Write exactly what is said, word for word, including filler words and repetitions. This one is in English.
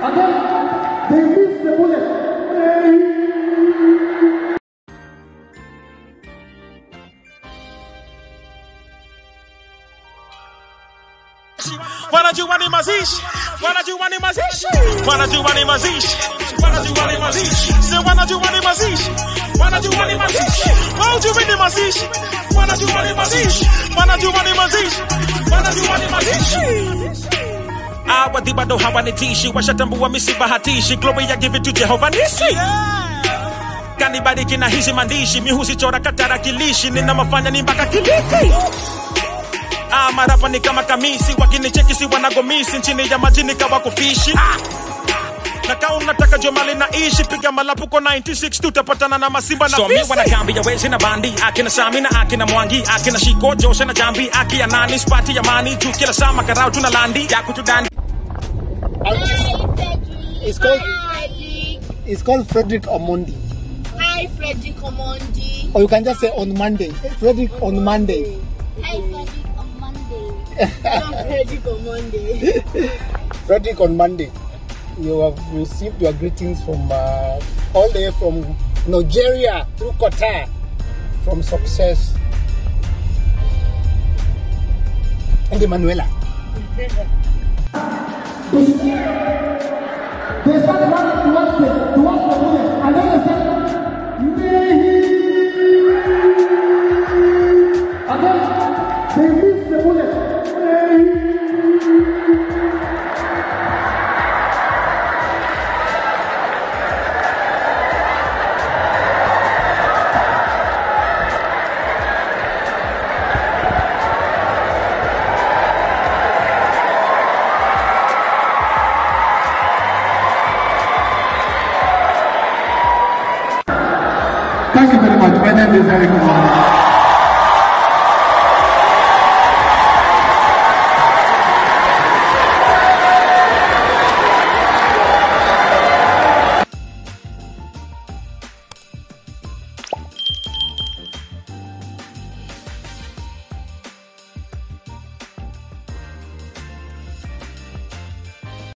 And then they missed the bullet. Why don't you want him as ish? Why don't you want him as ish? Why don't you want him as ish? Why don't you want him as ish? Say, why don't you want him as ish? Why don't you want him as ish? Why would you win him as ish? Why don't you want him as ish? Why don't you want him as ish? Why don't you want him as ish? Ah, what the bado hawanitishi, washatambuwa misiba hatishi, glory I give it to Jehovah Nisi. Kanibadi kina hizi mandishi, mihusi chora katara kilishi, nina mafanya ni mbaka kiliki. Ah, marapa ni kama kamisi, wakinicheki si wanagomisi, nchini ya majini kawa kufishi. Ah, naka unataka jomali naishi, piga malapuko ninety-six, tutapatana na masimba na fisi. So mi wanakambi ya wezi na bandi, akina sami na akina mwangi, akina shiko, jose na jambi, aki ya nani, spati ya mani, tukila sama karao tunalandi, yaku tudandi. It's called, it's called Frederick Omondi. Hi, Frederick Omondi. Or you can just say on Monday. Frederick on Monday. Hi, Frederick on Monday. Hi, Frederick on Monday. Frederick on Monday. You have received your greetings from uh, all the way from Nigeria through Qatar, from success. And Emanuella. They started running towards the, towards the woman, and then they said, Nehi! And then they missed the bullet. Thank you very much. My name is Frederick Omondi.